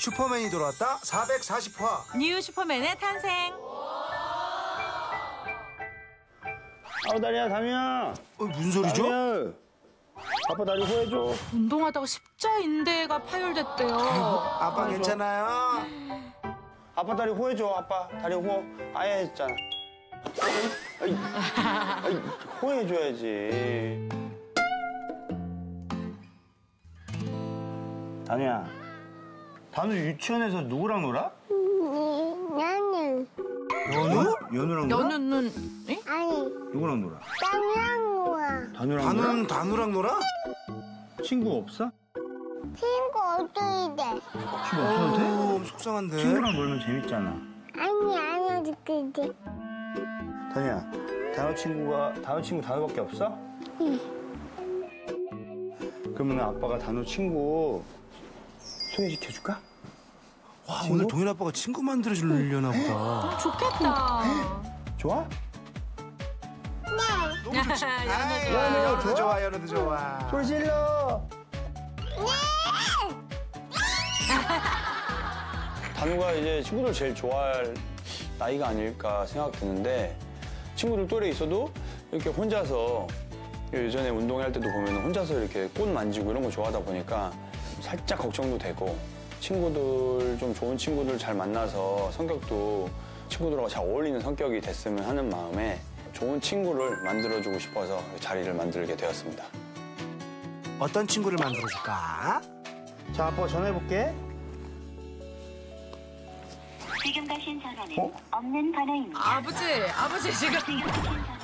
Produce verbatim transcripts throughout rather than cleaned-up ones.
슈퍼맨이 돌아왔다 사백사십 화 뉴 슈퍼맨의 탄생. 아우 다리야, 담이야. 어, 무슨 소리죠? 담이야. 아빠 다리 후해줘. 운동하다가 십자인대가 파열됐대요. 아빠 괜찮아요? 아빠 다리 후해줘. 아빠 다리 호 아예 했잖아. 호해줘야지. 다니야, 다누 유치원에서 누구랑 놀아? 연우. 연우? 연우랑 놀아? 연우는? 에? 아니. 누구랑 놀아? 다누랑 놀아. 다누랑 놀아? 다누는 다누랑 놀아? 친구 없어? 친구 없어도 돼. 친구 없어도 돼? 오, 속상한데. 친구랑 놀면 재밌잖아. 아니, 안 해줄게. 다니야, 다누 친구가 다누 친구 다누밖에 없어? 응. 그러면 아빠가 다누 친구 소개시켜줄까? 와, 친구? 오늘 동현 아빠가 친구 만들어주려나 보다. 좋겠다. 좋아? 네. 너무 좋지. 연우도 좋아, 연우도 좋아. 소리 질러. 네. 다누가 이제 친구들 제일 좋아할 나이가 아닐까 생각드는데, 친구들 또래 있어도 이렇게 혼자서, 예전에 운동할 때도 보면 혼자서 이렇게 꽃 만지고 이런 거 좋아하다 보니까 살짝 걱정도 되고, 친구들 좀 좋은 친구들 잘 만나서 성격도 친구들하고 잘 어울리는 성격이 됐으면 하는 마음에 좋은 친구를 만들어주고 싶어서 자리를 만들게 되었습니다. 어떤 친구를 만들어줄까? 자, 아빠 전화해볼게. 지금 가신 전화는 어? 없는 번호입니다. 아버지, 아버지 지금, 지금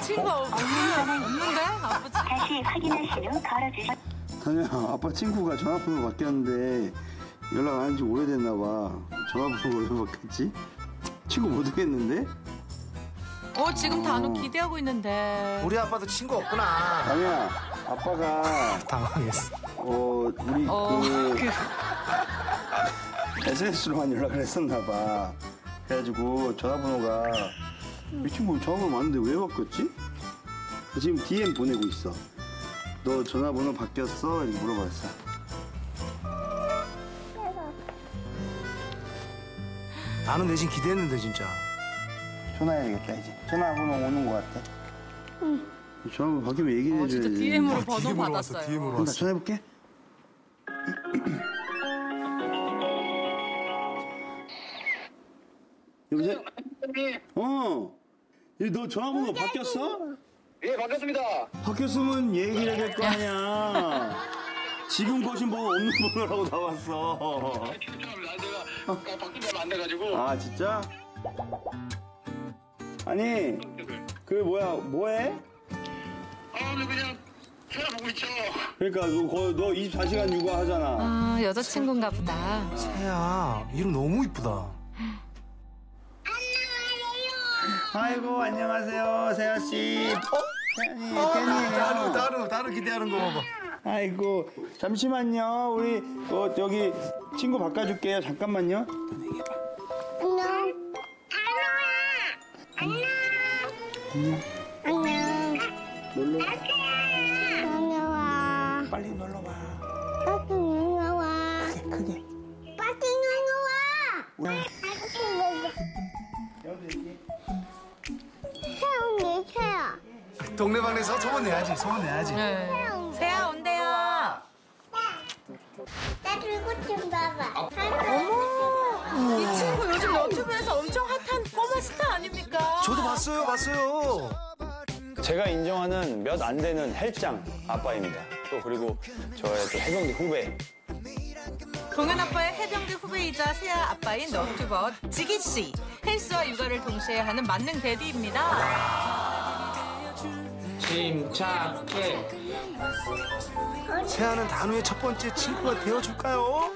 친구 어? 없는, 없는데? 아버지. 다시 확인하신 후 걸어주세요. 다니야, 아빠 친구가 전화번호 바뀌었는데 연락 안 한 지 오래됐나 봐. 전화번호 왜 바뀌었지? 친구 못 되겠는데? 어, 지금 어. 다누 기대하고 있는데. 우리 아빠도 친구 없구나. 다니야, 아빠가 당황했어. 어, 우리 어. 그 에스엔에스로만 연락을 했었나 봐. 그래가지고 전화번호가 이 친구 전화번호 맞는데 왜 바뀌었지? 지금 디엠 보내고 있어. 너 전화번호 바뀌었어? 이렇게 물어봤어. 나는 대신 기대했는데 진짜. 전화해야겠다 이제. 전화번호 오는 것 같아. 응. 전화번호 바뀌면 얘기를 해줘야지. 어, 진짜 디엠으로 번호 받았어요. 디엠으로 왔어. 나 전화해볼게. 여보세요? 어. 너 전화번호 바뀌었어? 예, 바뀌었습니다. 바뀌었으면 얘기를 해야 될 거 아니야. 지금 거신 번호 없는 번호라고 나왔어. 아, 제가 바뀐 번호 안 돼가지고. 아, 진짜? 아니, 그 뭐야, 뭐해? 아, 오늘 그냥 찾아보고 있죠. 그러니까 너, 거의 너 이십사 시간 육아하잖아. 아, 여자친구인가 보다. 세야, 이름 너무 이쁘다. 아이고, 안녕하세요, 세아 씨. 어? 세아니, 어, 다루, 다루, 다루 기대하는 거 봐봐. 아이고, 잠시만요. 우리 어, 여기 친구 바꿔줄게요. 잠깐만요. 안녕. 안녕. 안녕. 안녕. 놀러 와. 놀러 와. 빨리 놀러 와. 빨리 놀러 와. 크게, 크게. 빨리 놀러 와. 동네방네에서 소문 내야지, 소문 내야지. 네. 세아 온대요. 나 들고 좀 봐봐. 어머, 이 친구 요즘 유튜브에서 엄청 핫한 꼬마 스타 아닙니까? 저도 봤어요, 봤어요. 제가 인정하는 몇 안 되는 헬장 아빠입니다. 또 그리고 저의 또 해병대 후배. 동현 아빠의 해병대 후배이자 세아 아빠인 너튜버 지기 씨. 헬스와 육아를 동시에 하는 만능 데디입니다. 침착해. 세아는 다누의 첫 번째 친구가 되어줄까요?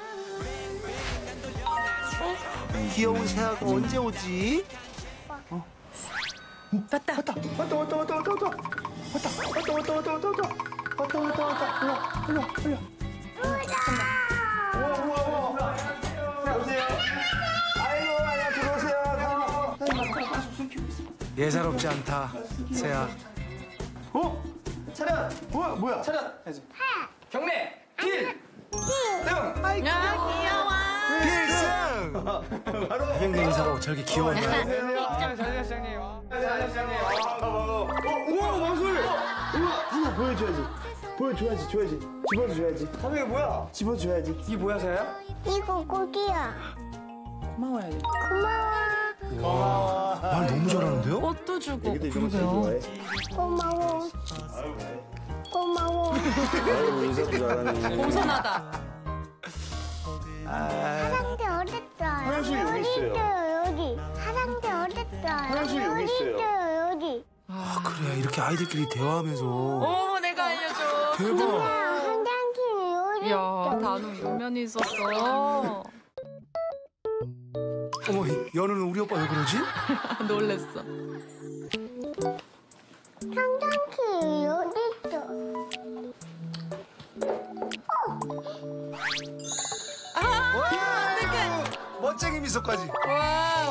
귀여운 세아가 언제 오지? 어? 왔다. 왔다. 왔다. 왔다. 왔다. 왔다. 왔다. 왔다. 왔다. 왔다. 왔다. 왔다. 왔다. 왔다. 왔다. 일로. 일로. 일로. 우와. 우와. 우와. 여보세요. 아이고, 아야 들어오세요. 예사롭지 않다, 세아. 어? 차렷! 뭐야? 뭐야? 차렷! 해야지. 경례! 필! 등! 아이, 귀여워! 필승! 바로 고객님 인사로 저렇게 귀여운 거예요. 안녕하세요. 안녕하세요, 시장님. 안녕하세요, 시장님. 어, 우와, 마술! 우와, 이거 보여줘야지. 보여줘야지, 줘야지. 집어줘야지. 사장 이게 뭐야? 집어줘야지. 이게 뭐야, 사야? 이거 고기야. 고마워야지. 고마워. 말 너무 잘하는데요? 꽃도 주고. 그러세요. 고마워. 고마워. 아이고, 인사도 잘하네. 공손하다. 화장대 어딨어요? 화장실 여기 있어요. 여기. 화장대 어딨어요? 화장실 여기 있어요. 여기. 아 그래 이렇게 아이들끼리 대화하면서. 어머 내가 알려줘. 대박. 화장실 여기. 야 단우 육면이 있었어. 어머 연우는 우리 오빠 왜 그러지? 놀랬어. 화장실 여기 있어. 어. 와, 이렇게 멋쟁이 미소까지. 와우.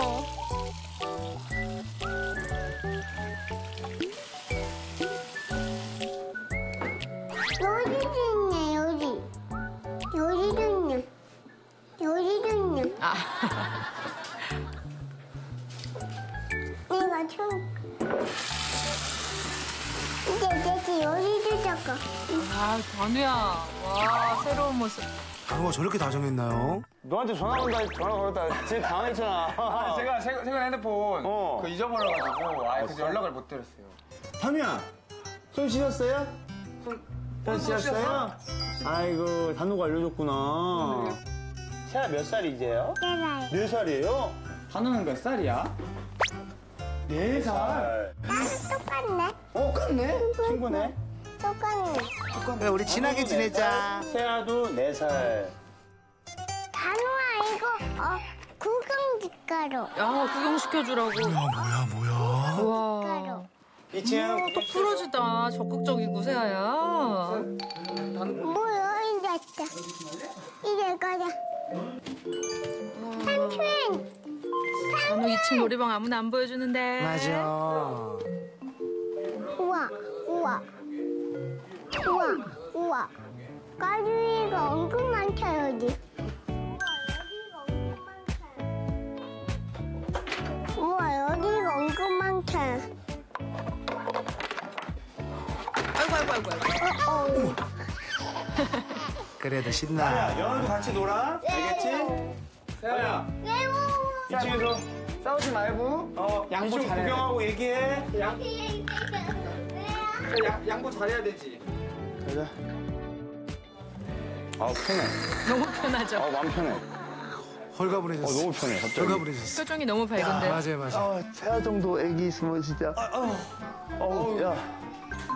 여기도 있네, 여기. 여기도 있네. 여기도 있네. 아. 내가 쳐. 이제 이제 여기도 잡고. 아, 단우야. 와, 새로운 모습. 단우가 저렇게 다정했나요? 너한테 전화 온다, 전화 걸었다. 지금 당황했잖아. 아, 제가 최근에 핸드폰 어. 그 잊어버려가지고 아예 그래서 연락을 못 드렸어요. 단우야, 손 씻었어요? 손, 손 씻었어요? 아이고, 단우가 알려줬구나. 세아 몇 살이세요? 네 살. 네 살이에요? 단우는 몇 살이야? 네 살. 나랑 똑같네. 어, 똑같네? 친구네. 똑같네. 우리 친하게 지내자. 세아도 네 살. 단우야 이거 어, 구강지가루. 야 구경시켜주라고. 뭐야 뭐야 뭐야. 이치야 또 풀어주다. 적극적이고 세아야. 뭐야 이제 왔다. 이제 가자. 삼촌. 단우 이 층 놀이방 아무나 안 보여주는데. 맞아. 우와 우와. 우와, 우와. 까주이가 엄청 많다, 여기. 우와, 여기가 엄청 많다. 아이고, 아이고, 아이고. 아이고. 어, 어. 그래도 신나. 야, 연우도 같이 놀아. 네. 알겠지? 세아야. 네. 이쪽에서 싸우지 말고. 어, 양보 잘해. 구경하고 얘기해. 양... 야, 양보 잘해야 되지. 가자. 아 편해. 너무 편하죠? 아 마음 편해. 헐가분해졌어. 어, 너무 편해. 갑자기. 헐가분해졌어. 표정이 너무 밝은데. 야, 맞아요, 맞아요. 어, 태아 정도 애기 있으면 진짜. 아, 어. 어우, 야.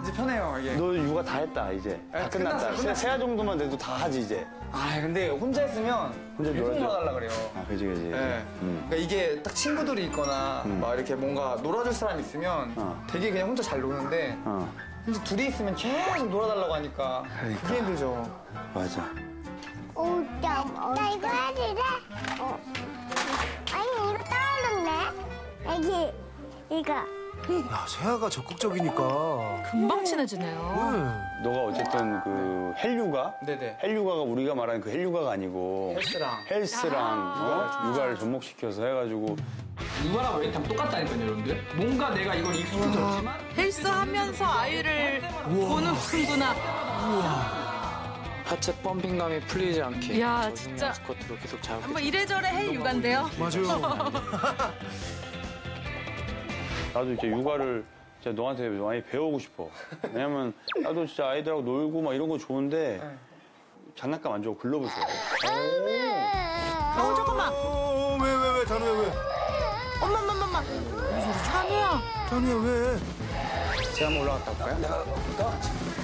이제 편해요, 이게. 너 육아 다 했다, 이제. 다 끝났다. 세아 정도만 돼도 다 하지, 이제. 아, 근데 혼자 있으면 혼자 놀아달라 그래요. 아, 그지, 그지. 네. 음. 그러니까 이게 딱 친구들이 있거나 음. 막 이렇게 뭔가 놀아줄 사람이 있으면 어. 되게 그냥 혼자 잘 노는데 어. 혼자 둘이 있으면 계속 놀아달라고 하니까 그러니까. 그게 힘들죠. 맞아. 오, 나, 나 이거 해야 돼? 어. 아니, 이거 떨어졌네. 애기, 이거. 야, 세아가 적극적이니까. 금방 친해지네요. 네. 너가 어쨌든 그 헬류가? 네네. 헬류가가 우리가 말하는 그 헬류가가 아니고. 헬스랑. 헬스랑. 육아를 접목시켜서 해가지고. 육아랑 웨이트하면 똑같다니까요, 여러분들. 뭔가 내가 이걸 익숙해졌지만. 헬스 하면서 아이를 보는구나. 우와. 하체 펌핑감이 풀리지 않게. 야, 진짜. 스쿼트로 계속 잡고. 한번 이래저래 헬육아인데요? 맞아요. 나도 이제 육아를 진짜 너한테 많이 배우고 싶어. 왜냐면 나도 진짜 아이들하고 놀고 막 이런 거 좋은데 장난감 안 주고 글러브 줘. 어, 잠깐만. 왜, 왜, 왜, 단우야, 왜? 엄마, 엄마, 엄마. 단우야. 단우야, 왜? 제가 한번 올라갔다 올까요? 내가, 나?